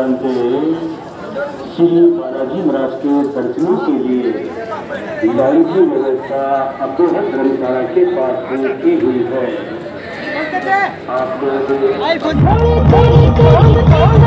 अंतिम श्री बालाजी महाराज के दर्शनों के लिए लाई की व्यवस्था अपोहर धर्मशाला के पास की हुई है।